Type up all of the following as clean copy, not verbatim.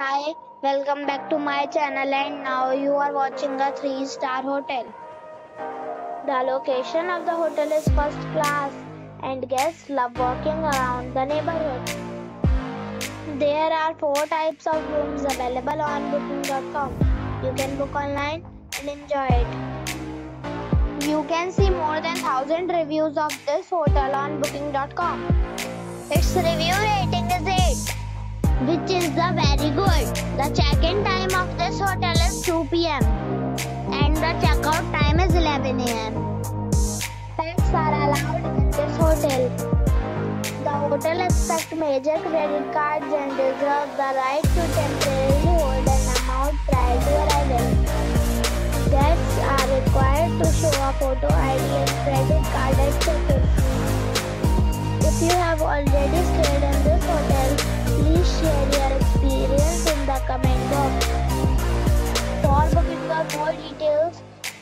Hi, welcome back to my channel and now you are watching a 3-star hotel. The location of the hotel is first class and guests love walking around the neighborhood. There are 4 types of rooms available on booking.com. You can book online and enjoy it. You can see more than 1,000 reviews of this hotel on booking.com. Its review rating is 8. Which is the very good. The check-in time of this hotel is 2 p.m. and the check-out time is 11 a.m. Pets are allowed in this hotel. The hotel accepts major credit cards and reserves the right to temporarily hold an amount prior to arrival. Guests are required to show a photo ID and credit card at check-in. If you have already stayed in this hotel, please share your experience in the comment box. For booking or more details,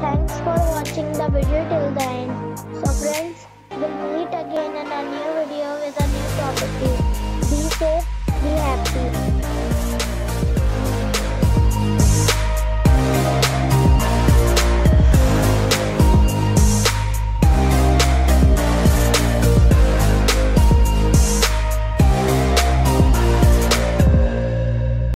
Thanks for watching the video till the end. So friends, we'll meet again in a new video with a new property. Be safe, be happy.